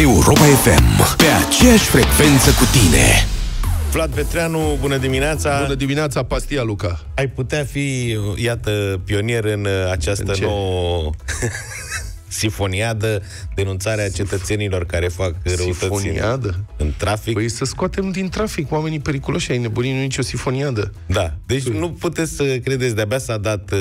Europa FM, pe aceeași frecvență cu tine. Vlad Petreanu, bună dimineața! Bună dimineața, Pastia Luca! Ai putea fi, iată, pionier în această nouă sifoniadă, denunțarea cetățenilor care fac răutăți în trafic. Păi să scoatem din trafic oamenii periculoși, ai nebunii, nu nicio sifoniadă. Da, deci nu puteți să credeți, de-abia s-a dat,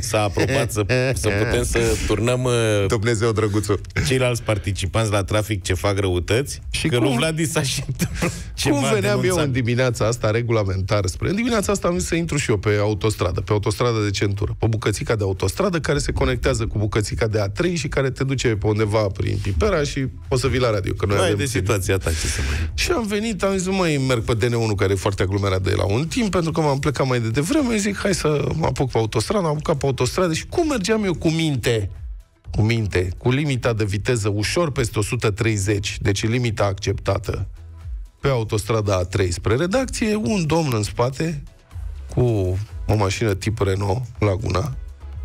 s-a aprobat să putem să turnăm Dumnezeu drăguțul ceilalți participanți la trafic ce fac răutăți. Și că lui Vlad s-a și cum veneam eu în dimineața asta regulamentar spre... În dimineața asta am zis să intru și eu pe autostradă, de centură, pe bucățica de autostradă care se conectează cu bucățica de A3 și care te duce pe undeva prin Pipera și poți să vii la radio, că noi avem de situația ta, ce să mai... Și am venit, am zis, mai merg pe DN1, care e foarte aglomerat de la un timp, pentru că m-am plecat mai de devreme, zic, hai să mă apuc pe autostradă, am apucat pe autostradă și cum mergeam eu cu limita de viteză ușor peste 130, deci limita acceptată pe autostrada A3 spre redacție, un domn în spate cu o mașină tip Renault Laguna,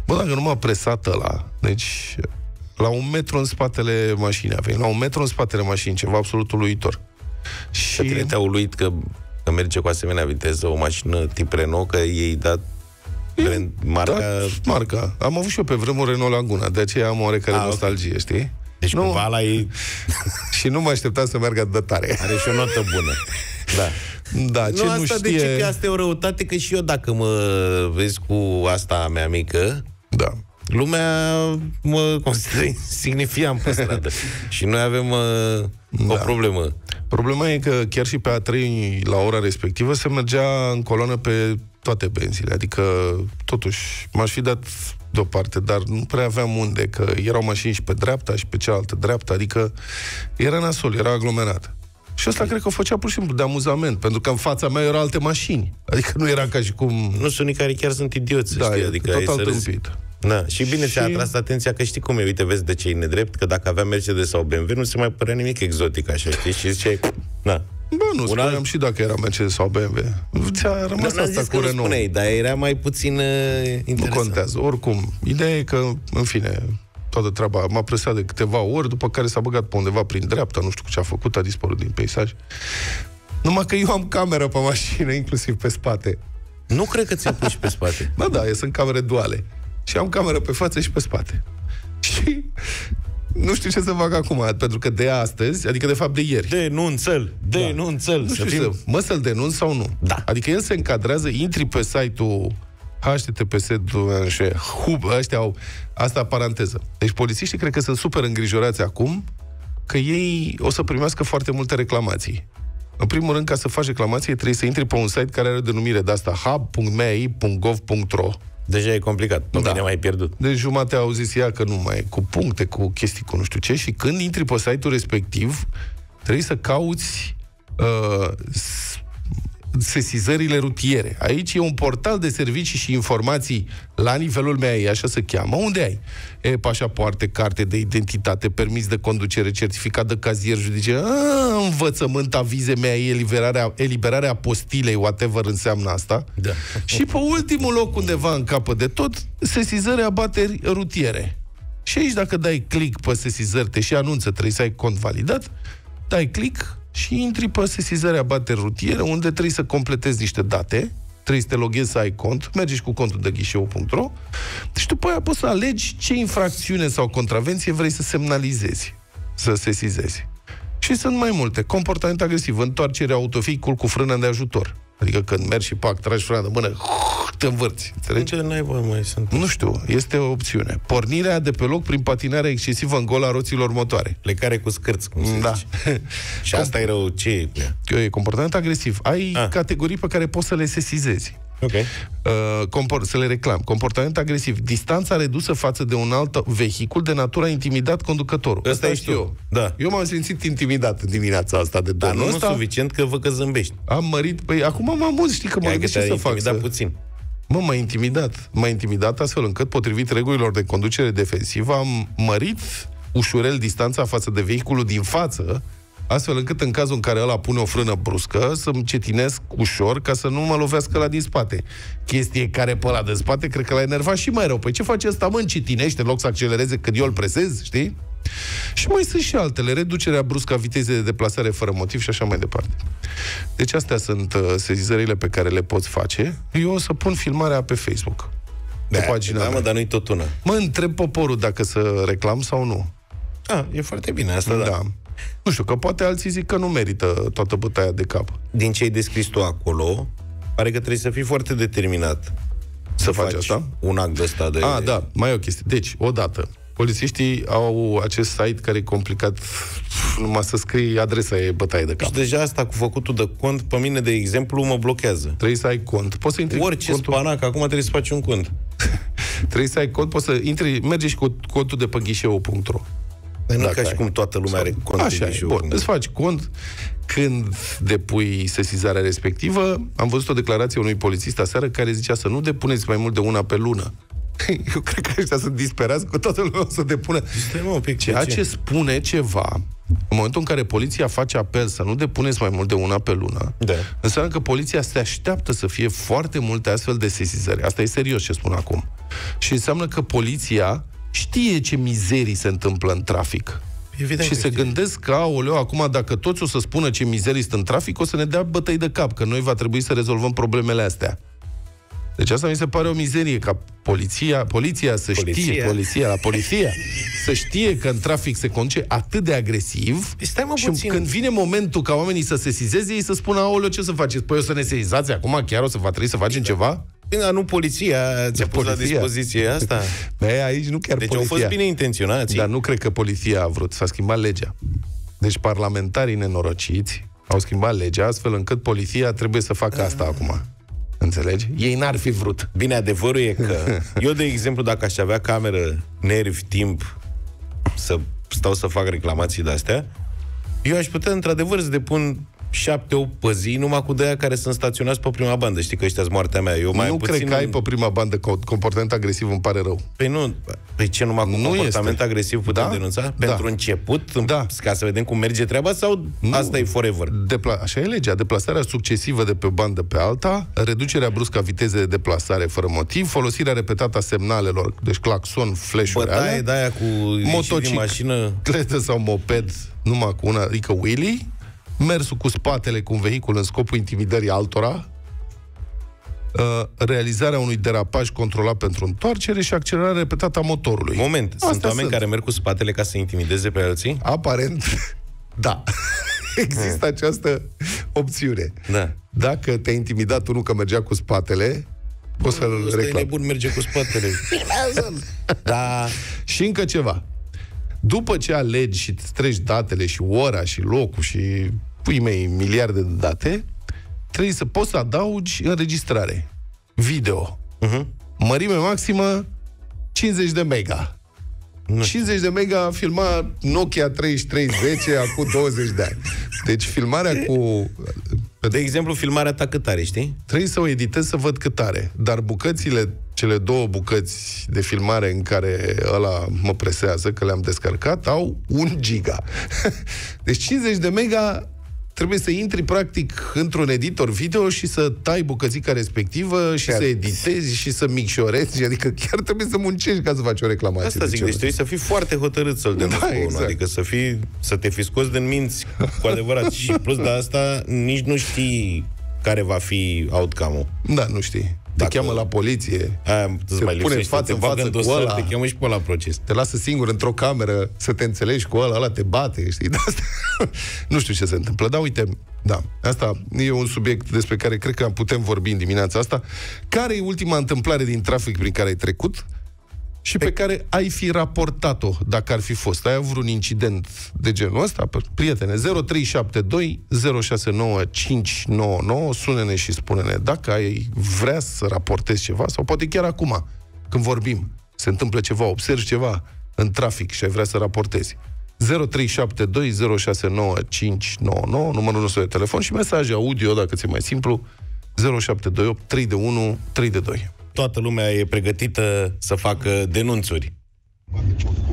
bă, dacă nu m-a presat ăla, deci... La un metru în spatele mașinii avem. La un metru în spatele mașinii, ceva absolut uluitor. Și te-a uluit că merge cu asemenea viteză o mașină tip Renault, că ei dat marca... Da, marca. Am avut și eu pe vremuri Renault Laguna, de aceea am o oarecare nostalgie, știi? Deci nu... cumva la ei... Și nu mă așteptam să meargă atât de tare. Are și o notă bună. Da. Da, ce nu, asta nu știe... Deci, asta e o răutate, că și eu dacă mă vezi cu asta mea mică... Da. Lumea mă consideră insignifiant pe stradă. Și noi avem o problemă. Problema e că chiar și pe A3, la ora respectivă, se mergea în coloană pe toate benzile. Adică, totuși, m-aș fi dat deoparte, dar nu prea aveam unde, că erau mașini și pe dreapta și pe cealaltă dreapta. Adică, era nasol, era aglomerat. Și asta cred că o făcea pur și simplu de amuzament, pentru că în fața mea erau alte mașini. Adică nu era ca și cum... Nu sunt unii care chiar sunt idioți, da, știi? Adică total tâmpit. Na, și bine ți-a atras atenția, că știi cum e, uite, vezi de ce e nedrept, că dacă avea Mercedes sau BMW, nu se mai părea nimic exotic, așa, știi? Și ziceai, na. Bă, nu spuneam alt... și dacă era Mercedes sau BMW. Ți-a rămas asta cu Renault. Nu spuneai, dar era mai puțin interesant. Nu contează, oricum. Ideea e că, în fine, toată treaba m-a presat de câteva ori, după care s-a băgat pe undeva prin dreapta, nu știu ce a făcut, a dispărut din peisaj. Numai că eu am cameră pe mașină, inclusiv pe spate. Nu cred că ți-a pus pe spate. Ba da, sunt camere duale. Și am cameră pe față și pe spate. Și nu știu ce să fac acum, pentru că de astăzi, adică de fapt de ieri... Denunț-l! Denunț-l! Da. Mă, să-l denunț sau nu? Da. Adică el se încadrează, intri pe site-ul https://hub, ăștia au... Asta paranteză. Deci polițiștii cred că sunt super îngrijorați acum, că ei o să primească foarte multe reclamații. În primul rând, ca să faci reclamație, trebuie să intri pe un site care are o denumire de asta, hub.mei.gov.ro. Deja e complicat, nu mai pierdut. Deci jumate au zis ea că nu mai e, cu puncte, cu chestii, cu nu știu ce. Și când intri pe site-ul respectiv, trebuie să cauți sesizările rutiere. Aici e un portal de servicii și informații la nivelul MEAI, așa se cheamă. Unde ai? Pașapoarte, carte de identitate, permis de conducere, certificat de cazier judiciar, învățământ, avize, MEAI, eliberarea apostilei, whatever înseamnă asta. Da. Și pe ultimul loc, undeva în capăt de tot, sesizări, abateri rutiere. Și aici, dacă dai click pe sesizări, te și anunță, trebuie să ai cont validat, dai click și intri pe sesizarea abateri rutiere, unde trebuie să completezi niște date, trebuie să te loghezi, să ai cont, mergi și cu contul de ghiseu.ro și după aia poți să alegi ce infracțiune sau contravenție vrei să semnalizezi, să sesizezi. Și sunt mai multe. Comportament agresiv, întoarcere autoficul cu frână de ajutor. Adică când mergi și pac, tragi frână de mână, te învârți. Înțelegi? Nu știu, este o opțiune. Pornirea de pe loc prin patinarea excesivă în gol a roților motoare. Plecare cu scârți, cum se zice. Și asta e rău. Ce e? Comportament agresiv. Ai categorii pe care poți să le sesizezi. Okay. Să le reclam. Comportament agresiv. Distanța redusă față de un alt vehicul de natură a intimidat conducătorul. Asta ești eu. Da. Eu m-am simțit intimidat dimineața asta de domnul ăsta. Dar nu suficient că vă zâmbești. Am mărit. Păi acum m-am auzit, știi, că mă gândesc ce să fac. Puțin. Mă, m-a intimidat. M-a intimidat astfel încât, potrivit regulilor de conducere defensivă, am mărit ușurel distanța față de vehiculul din față, astfel încât în cazul în care ăla pune o frână bruscă, să-mi cetinesc ușor ca să nu mă lovească la din spate. Chestie care pe ăla de spate cred că l-a enervat și mai rău. Păi ce face ăsta, mă, încetinește în loc să accelereze când eu îl presez, știi? Și mai sunt și altele, reducerea bruscă a vitezei de deplasare fără motiv și așa mai departe. Deci astea sunt sesizările pe care le poți face. Eu o să pun filmarea pe Facebook. Pe pagina mea. Dar nu-i tot una. Mă întreb poporul dacă să reclam sau nu. A, e foarte bine asta, da. Nu știu, că poate alții zic că nu merită toată bătaia de cap. Din ce ai descris tu acolo, pare că trebuie să fii foarte determinat să faci asta? Un act ăsta de... A, da, mai e o chestie. Deci, odată, polițiștii au acest site care e complicat, numai să scrii adresa e bătaie de cap. Și deja asta cu făcutul de cont, pe mine, de exemplu, mă blochează. Trebuie să ai cont. Poți să intri orice contul... spanac, acum trebuie să faci un cont. Trebuie să ai cont, poți să intri, mergi și cu contul de pe ghiseu.ro. Păi nu ca și cum toată lumea are cont. Așa e, bun, îți faci cont. Când depui sesizarea respectivă, am văzut o declarație unui polițist aseară care zicea să nu depuneți mai mult de una pe lună. Eu cred că ăștia sunt disperați, că toată lumea o să depună. Ceea ce spune ceva. În momentul în care poliția face apel să nu depuneți mai mult de una pe lună, da, înseamnă că poliția se așteaptă să fie foarte multe astfel de sesizări. Asta e serios ce spun acum. Și înseamnă că poliția știe ce mizerii se întâmplă în trafic. Evident, și se gândesc că, aoleu, acum dacă toți o să spună ce mizerii sunt în trafic, o să ne dea bătăi de cap, că noi va trebui să rezolvăm problemele astea. Deci asta mi se pare o mizerie, ca poliția să știe că în trafic se conduce atât de agresiv. Stai, mă, și puțin. Când vine momentul ca oamenii să se sesizeze, ei să spună, aoleu, ce să faceți? Păi o să ne sesizați acum? Chiar o să va trebui să facem ceva? Bine, nu poliția ți-a pus la dispoziție asta. Băi, aici nu chiar deci poliția. Deci au fost bine intenționați. Dar nu cred că poliția a vrut, s-a schimbat legea. Deci parlamentarii nenorociți au schimbat legea, astfel încât poliția trebuie să facă asta acum. Înțelegi? Ei n-ar fi vrut. Bine, adevărul e că eu, de exemplu, dacă aș avea cameră, nervi, timp să stau să fac reclamații de-astea, eu aș putea, într-adevăr, să depun 7-8 pe zi, numai cu de-aia care sunt staționați pe prima bandă. Știi că ăștia-s moartea mea. Eu mai nu puțin... cred că ai pe prima bandă comportament agresiv, îmi pare rău. Păi nu, păi ce, numai cu nu comportament este agresiv putem denunța? Da. Pentru început, ca să vedem cum merge treaba, sau nu, asta e forever? Așa e legea, deplasarea succesivă de pe bandă pe alta, reducerea bruscă a vitezei de deplasare fără motiv, folosirea repetată a semnalelor, deci claxon, flash-uri, bătaie de-aia cu motocicletă, mașină, cletă sau moped, numai cu una, adică wheelie, mersul cu spatele cu un vehicul în scopul intimidării altora, realizarea unui derapaj controlat pentru întoarcere și accelerarea repetată a motorului. Moment, sunt oameni care merg cu spatele ca să intimideze pe alții? Aparent, da. Există această opțiune. Da. Dacă te-ai intimidat unul că mergea cu spatele, poți să-l reclami. Ăsta e nebun, merge cu spatele. Da. Și încă ceva. După ce alegi și îți treci datele și ora și locul și pui mei miliarde de date, trebuie să poți să adaugi înregistrare, video, mărime maximă 50 de mega. 50 de mega filma Nokia 3310 acum 20 de ani. Deci filmarea cu... De exemplu, filmarea ta cât are, știi? Trebuie să o editez să văd cât are. Dar bucățile, cele două bucăți de filmare în care ăla mă presează, că le-am descărcat, au 1 giga. Deci 50 de mega trebuie să intri, practic, într-un editor video și să tai bucățica respectivă și să editezi și să micșorezi. Adică chiar trebuie să muncești ca să faci o reclamație. Asta zic, deci trebuie să fii foarte hotărât să-l denunți pe unul. Adică să te fi scos din minți cu adevărat. Și plus de asta, nici nu știi care va fi outcome-ul. Da, nu știi. Dacă te cheamă la poliție, se pune față în față cu ăla, te cheamă și pe la proces. Te lasă singur într-o cameră să te înțelegi cu ăla, ăla te bate, știi? Nu știu ce se întâmplă, dar uite, da, asta e un subiect despre care cred că putem vorbi în dimineața asta. Care e ultima întâmplare din trafic prin care ai trecut și pe care ai fi raportat-o dacă ar fi fost? Ai avut un incident de genul ăsta? Prietene, 0372 069599, sună-ne și spune-ne dacă ai vrea să raportezi ceva, sau poate chiar acum, când vorbim, se întâmplă ceva, observi ceva în trafic și ai vrea să raportezi. 0372 069599, numărul nostru de telefon, și mesaje audio, dacă ți-e mai simplu, 0728 312 322. Toată lumea e pregătită să facă denunțuri.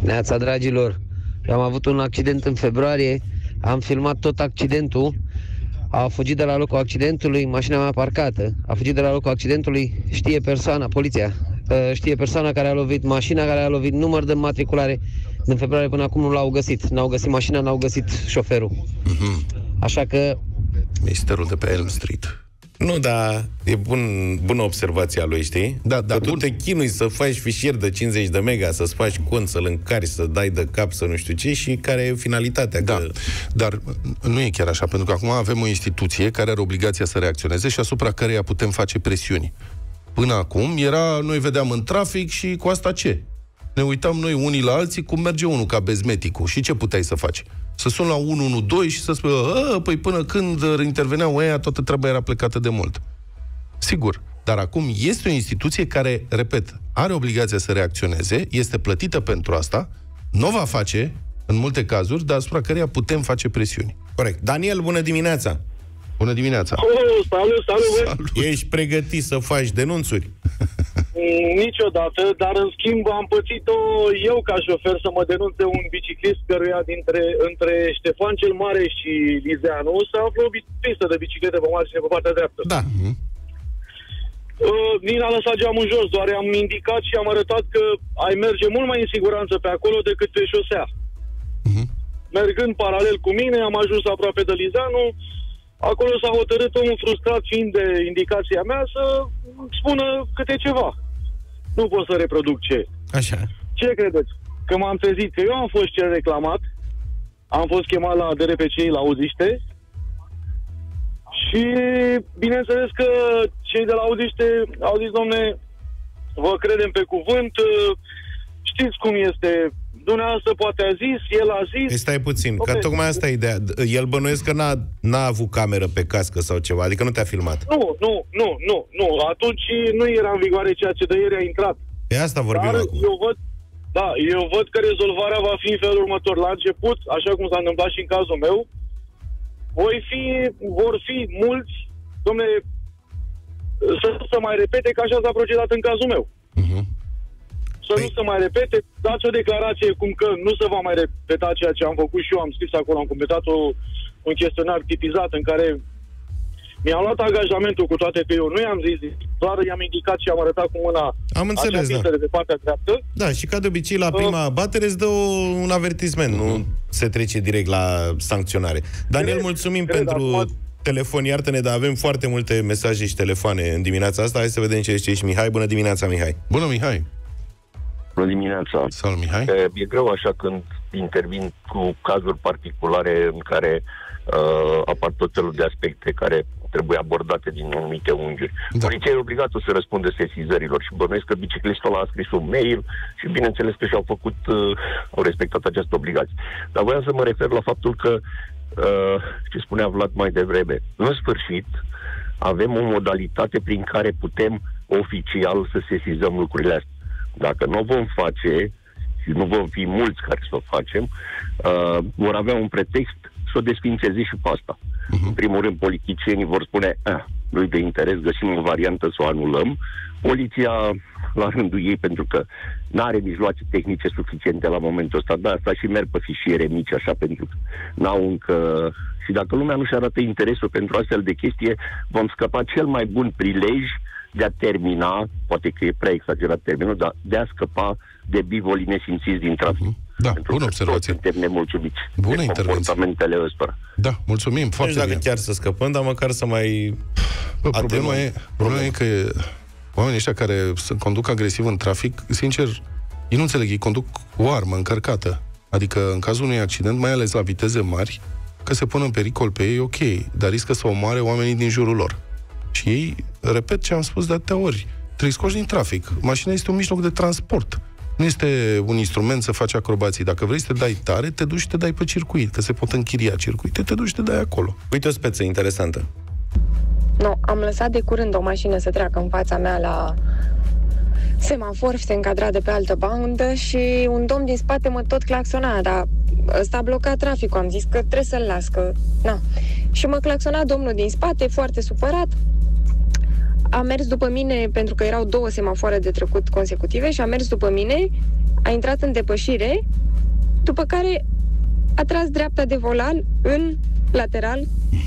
Neața, dragilor! Eu am avut un accident în februarie, am filmat tot accidentul, a fugit de la locul accidentului, mașina mea parcată, a fugit de la locul accidentului, știe persoana, poliția, știe persoana care a lovit, mașina care a lovit, număr de matriculare, Din februarie până acum nu l-au găsit. N-au găsit mașina, n-au găsit șoferul. Mm-hmm. Așa că... Misterul de pe Elm Street. Nu, dar e bună observația lui, știi? Da, da, că tu te chinui să faci fișier de 50 de mega, să-ți faci cont, să-l încari, să dai de cap, să nu știu ce, și care e finalitatea. Da, că... dar nu e chiar așa, pentru că acum avem o instituție care are obligația să reacționeze și asupra căreia putem face presiuni. Până acum era, noi vedeam în trafic și cu asta ce? Ne uitam noi unii la alții cum merge unul ca bezmeticul și ce puteai să faci? Să suni la 112 și să spui, păi până când interveneau ăia, toată treaba era plecată de mult. Sigur, dar acum este o instituție care, repet, are obligația să reacționeze, este plătită pentru asta, nu va face, în multe cazuri, dar asupra căreia putem face presiuni. Corect. Daniel, bună dimineața! Bună dimineața! Oh, salut! Ești pregătit să faci denunțuri? Niciodată, dar în schimb am pățit-o eu ca șofer să mă denunțe un biciclist căruia între Ștefan cel Mare și Lizeanu se află o pistă de biciclete pe margine, pe partea dreaptă. Da. Nina a lăsat geamul jos, doar i-am indicat și am arătat că ai merge mult mai în siguranță pe acolo decât pe șosea. Mergând paralel cu mine, am ajuns aproape de Lizeanu. Acolo s-a hotărât omul frustrat, fiind de indicația mea, să spună câte ceva. Nu pot să reproduc ce. Așa. Ce credeți? Că m-am trezit că eu am fost cel reclamat, am fost chemat la DRPC, la Audiște, și bineînțeles că cei de la Audiște au zis, domne, vă credem pe cuvânt, știți cum este... Dumneavoastră poate a zis, el a zis... Stai puțin, okay, că tocmai asta e ideea. El bănuiesc că n-a avut cameră pe cască sau ceva, adică nu te-a filmat. Nu. Atunci nu era în vigoare ceea ce de ieri a intrat. Pe asta vorbim. Dar acum. Eu văd că rezolvarea va fi în felul următor. La început, așa cum s-a întâmplat și în cazul meu, vor fi mulți, dom'le, să mai repete că așa s-a procedat în cazul meu. Nu se mai repete, dați o declarație cum că nu se va mai repeta ceea ce am făcut și eu, am scris acolo, am completat un chestionar tipizat în care mi-am luat angajamentul, cu toate că eu nu i-am zis, doar i-am indicat și am arătat cu mâna. Am înțeles, da. De partea dreaptă. Da, și ca de obicei la prima batere îți dă un avertisment, nu se trece direct la sancționare. Daniel, mulțumim pentru... Telefon, iartă-ne, dar avem foarte multe mesaje și telefoane în dimineața asta. Hai să vedem ce ești Mihai. Bună dimineața, Mihai. Bună, Mihai. Bună dimineața. Salut, Mihai. E greu așa când intervin cu cazuri particulare în care apar tot felul de aspecte care trebuie abordate din anumite unghiuri. Da. Poliția e obligată să răspundă sesizărilor și bănuiesc că biciclistul a scris un mail și bineînțeles că au respectat această obligație. Dar voiam să mă refer la faptul că ce spunea Vlad mai devreme, în sfârșit avem o modalitate prin care putem oficial să sesizăm lucrurile astea. Dacă nu vom face, și nu vom fi mulți care să o facem, vor avea un pretext să o desfințeze și pe asta. În primul rând, politicienii vor spune, nu-i de interes, găsim o variantă să o anulăm. Poliția, la rândul ei, pentru că n-are mijloace tehnice suficiente la momentul ăsta, de asta și merg pe fișiere mici, așa, pentru că n-au încă... Și dacă lumea nu-și arată interesul pentru astfel de chestie, vom scăpa cel mai bun prilej de a termina, poate că e prea exagerat termenul, dar de a scăpa de bivolii nesimțiți din trafic. Da, bună observație. Suntem nemulțumiți de comportamentele ăstora. Da, mulțumim foarte mult. Nu știu dacă chiar să scăpăm, dar măcar să mai... Problema e că oamenii ăștia care conduc agresiv în trafic, sincer, ei nu înțeleg, ei conduc o armă încărcată. Adică în cazul unui accident, mai ales la viteze mari, că se pun în pericol pe ei, ok, dar riscă să omoare oamenii din jurul lor. Și ei, repet ce am spus de atâtea ori, trebuie scoși din trafic. Mașina este un mijloc de transport. Nu este un instrument să faci acrobații. Dacă vrei să te dai tare, te duci și te dai pe circuit, că se pot închiria circuite, te duci și te dai acolo. Uite o speță interesantă. No, am lăsat de curând o mașină să treacă în fața mea la semafor, se încadra de pe altă bandă și un domn din spate mă tot claxona, dar ăsta a blocat traficul, am zis că trebuie să-l las, că... Na. Și mă claxona domnul din spate, foarte supărat. A mers după mine, pentru că erau două semafoare de trecut consecutive, și a mers după mine, a intrat în depășire, după care a tras dreapta de volan în lateral,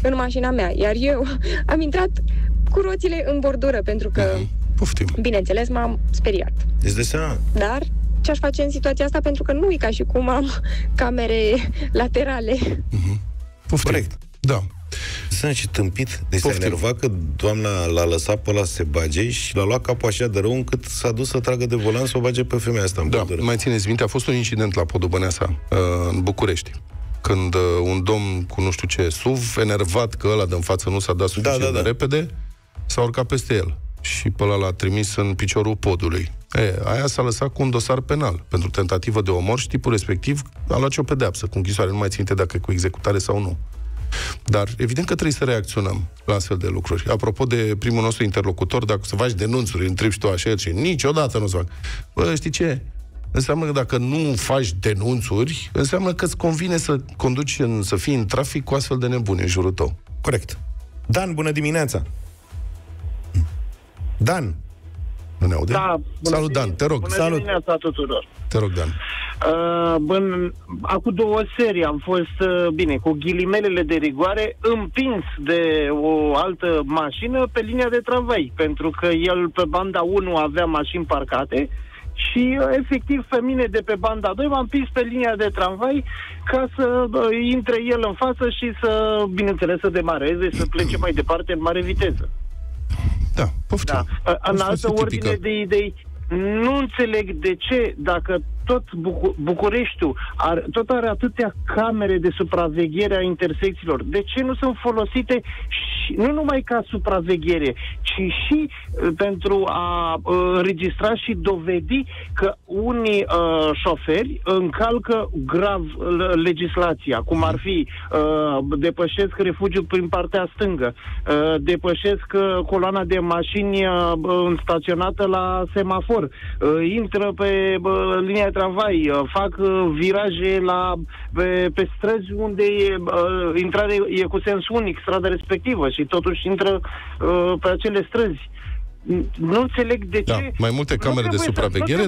în mașina mea. Iar eu am intrat cu roțile în bordură, pentru că, bineînțeles, m-am speriat. Dar ce aș face în situația asta, pentru că nu e ca și cum am camere laterale. Corect, da. Sunt și tâmpit, deci s-a enervat că doamna l-a lăsat pe ăla să se bage și l-a luat capul așa de rău încât s-a dus să tragă de volan să o bage pe femeia asta în pădure. Mai țineți minte, a fost un incident la podul Băneasa, în București, când un domn cu nu știu ce SUV, enervat că ăla de în față nu s-a dat suficient de repede, s-a urcat peste el și pe ăla l-a trimis în piciorul podului. Aia s-a lăsat cu un dosar penal pentru tentativă de omor și tipul respectiv a luat și o pedeapsă cu închisoare, nu mai ținte dacă e cu executare sau nu. Dar evident că trebuie să reacționăm la astfel de lucruri. Apropo de primul nostru interlocutor, dacă o să faci denunțuri, întrebi și tu așa, și niciodată nu-ți fac. Bă, știi ce? Înseamnă că dacă nu faci denunțuri, înseamnă că îți convine să conduci, să fii în trafic cu astfel de nebuni în jurul tău. Corect. Dan, bună dimineața! Dan! Nu ne aude? Da, salut, Dan, te rog. Bună dimineața tuturor. Te rog, Dan. Acum două seri am fost, cu ghilimelele de rigoare, împins de o altă mașină pe linia de tramvai, pentru că el pe banda 1 avea mașini parcate și, efectiv, pe mine de pe banda 2 m-am împins pe linia de tramvai ca să intre el în față și să, bineînțeles, să demareze, să plece mai departe în mare viteză. Da, poftim. Da. În altă ordine de idei, nu înțeleg de ce, dacă tot Bucureștiul tot are atâtea camere de supraveghere a intersecțiilor, de ce nu sunt folosite și, nu numai ca supraveghere, ci și pentru a înregistra și dovedi că unii șoferi încalcă grav legislația, cum ar fi depășesc refugiul prin partea stângă, depășesc coloana de mașini staționată la semafor, intră pe linia tramvai, fac viraje pe străzi unde intrarea e cu sens unic, strada respectivă, și totuși intră pe acele străzi. Nu înțeleg de ce... Mai multe camere de supraveghere,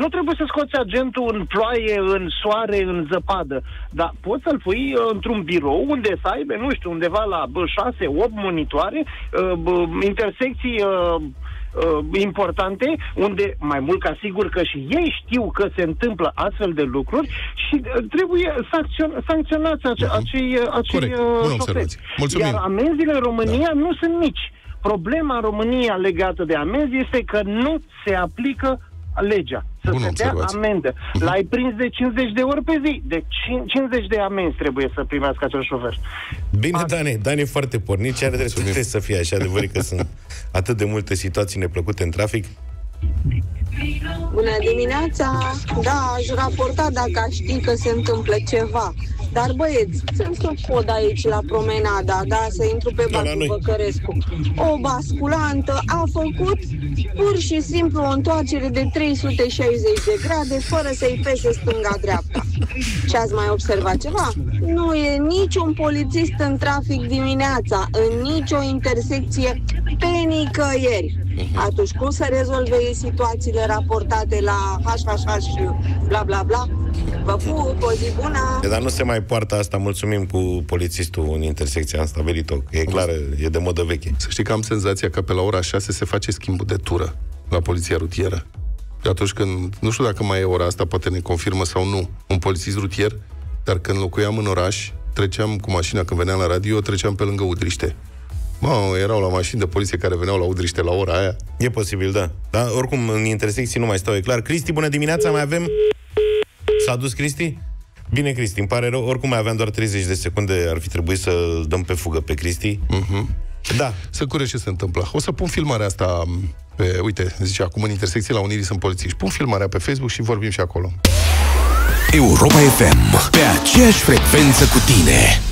nu trebuie să scoți agentul în ploaie, în soare, în zăpadă, dar poți să-l pui într-un birou unde să aibă, nu știu, undeva la 6-8 monitoare, intersecții importante, unde mai mult ca sigur că și ei știu că se întâmplă astfel de lucruri și trebuie sancționați acei șoferi. Iar amenziile în România nu sunt mici. Problema în România legată de amenzi este că nu se aplică legea. Să se dea amendă. L-ai prins de 50 de ori pe zi. De 50 de amenzi trebuie să primească acel șofer. Bine, Dan e foarte pornit și are dreptate să fie așa. Adevărat că sunt atât de multe situații neplăcute în trafic. Bună dimineața! Da, aș raporta dacă aș ști că se întâmplă ceva. Dar băieți, sunt să pod aici la promenada, să intru pe Bacul Băcărescu. O basculantă a făcut pur și simplu o întoarcere de 360 de grade fără să-i pese stânga-dreapta. Și ați mai observat ceva? Nu e niciun polițist în trafic dimineața, în nicio intersecție, pe nicăieri. Atunci cum să rezolve ei situațiile raportate la HHH și bla bla bla? Vă pup, o zi bună! Dar nu se mai poartă asta, mulțumim, cu polițistul în intersecția, am stabilit-o. E clară, e de modă veche. Să știi că am senzația că pe la ora 6 se face schimbul de tură la poliția rutieră. Și atunci când, nu știu dacă mai e ora asta, poate ne confirmă sau nu, un polițist rutier, dar când locuiam în oraș, treceam cu mașina, când veneam la radio, treceam pe lângă Udriște. Erau la mașini de poliție care veneau la Udriște la ora aia. E posibil, da. Dar oricum, în intersecții nu mai stau, e clar. Cristi, bună dimineața, mai avem... S-a dus Cristi? Bine, Cristi, îmi pare rău. Oricum mai aveam doar 30 de secunde, ar fi trebuit să dăm pe fugă pe Cristi. Da. Să curești ce se întâmplă. O să pun filmarea asta pe... Uite, zice, acum în intersecție la Unirii sunt polițiști. Pun filmarea pe Facebook și vorbim și acolo. Europa FM, pe aceeași frecvență cu tine.